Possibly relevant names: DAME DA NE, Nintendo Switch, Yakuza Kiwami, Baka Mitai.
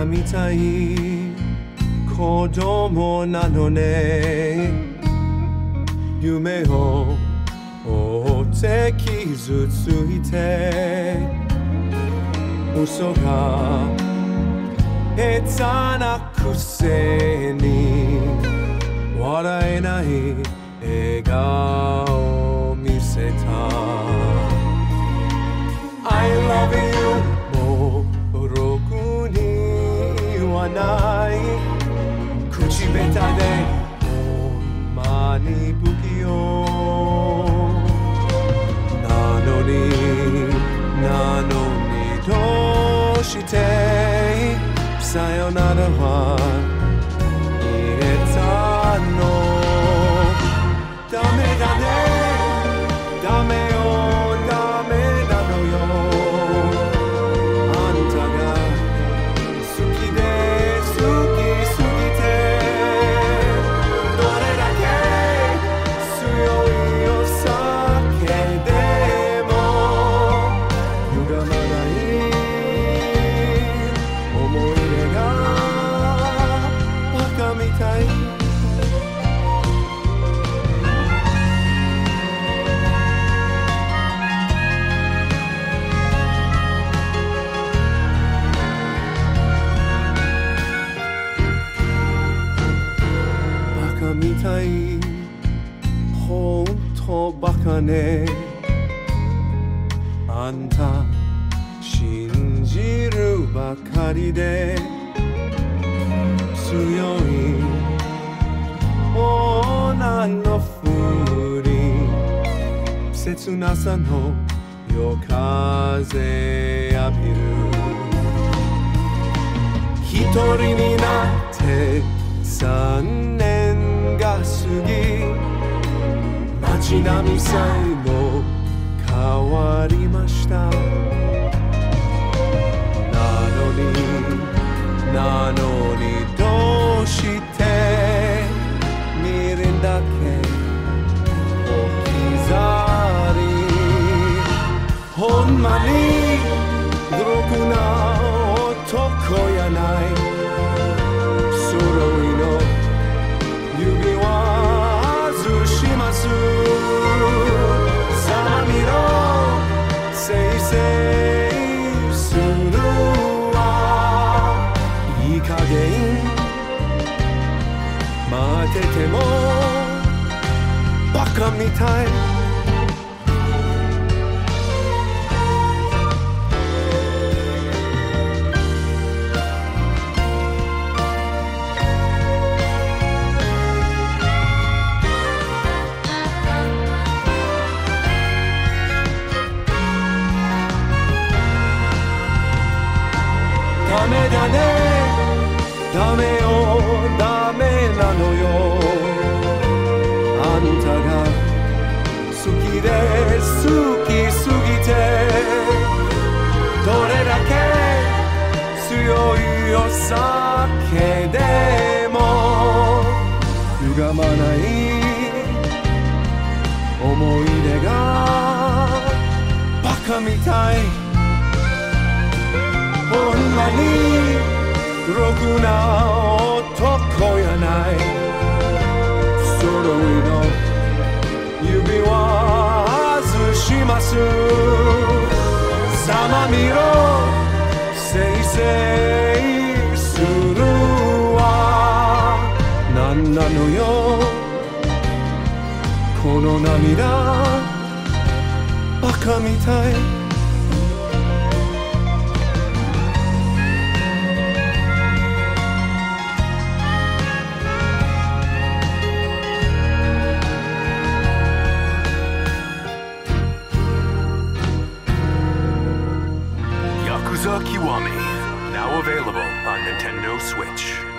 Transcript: Baka mitai, kodomo nano ne. Yume o otte kizutsuite, uso ga heta na kusei ni warae nai egao miseta. I love you, mo roku ni iwanai, kuchi beta de. Nanoni doshite sayonara wa ieta no. Dame da ne, dame o dame nano yo. Anta ga suki de suki sugite, dore dake tsuyoi o sake demo yugamanai omoire ga baka mitai. Baka mitai, honto baka ne. Anta shinjiru bakari de, tsuyoi onna no furi, setsunasa no yokaze abiru. Hitori ni natte 3年 街並みさえも変わりました。なのにどうして未練だけ置き去り。ほんまにろくな男やない。Baka mitai. Dame da ne, dame o dame nano yo. 好きすぎて、どれだけ強いお酒でも歪まない思い出がバカみたい。ほんまにろくな男やない。 Sama miro, seisei suru wa nan nano yo. Kono namida, baka mitai. Yakuza Kiwami, now available on Nintendo Switch.